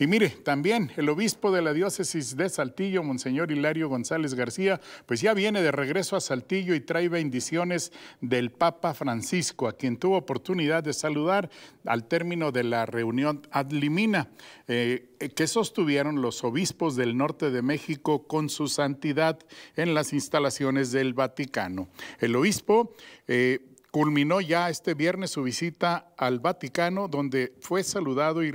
Y mire, también el obispo de la diócesis de Saltillo, Monseñor Hilario González García, pues ya viene de regreso a Saltillo y trae bendiciones del Papa Francisco, a quien tuvo oportunidad de saludar al término de la reunión ad limina que sostuvieron los obispos del norte de México con su santidad en las instalaciones del Vaticano. El obispo culminó ya este viernes su visita al Vaticano, donde fue saludado y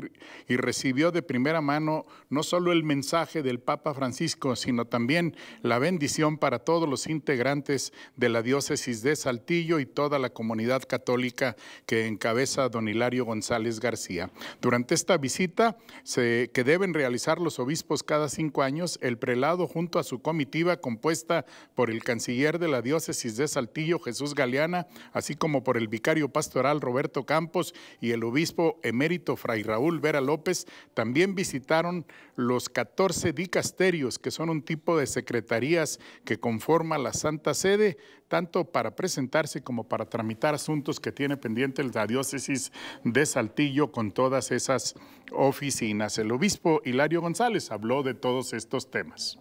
recibió de primera mano no solo el mensaje del Papa Francisco, sino también la bendición para todos los integrantes de la diócesis de Saltillo y toda la comunidad católica que encabeza don Hilario González García. Durante esta visita que deben realizar los obispos cada 5 años, el prelado junto a su comitiva compuesta por el canciller de la diócesis de Saltillo, Jesús Galeana, así como por el vicario pastoral Roberto Campos y el obispo emérito Fray Raúl Vera López, también visitaron los 14 dicasterios, que son un tipo de secretarías que conforma la Santa Sede, tanto para presentarse como para tramitar asuntos que tiene pendiente la diócesis de Saltillo con todas esas oficinas. El obispo Hilario González habló de todos estos temas.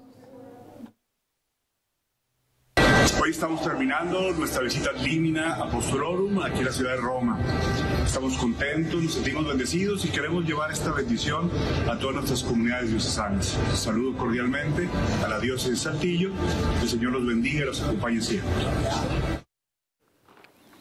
Hoy estamos terminando nuestra visita limina apostolorum aquí en la ciudad de Roma. Estamos contentos, nos sentimos bendecidos y queremos llevar esta bendición a todas nuestras comunidades diocesanas. Les saludo cordialmente a la diócesis de Saltillo. El Señor los bendiga y los acompañe siempre.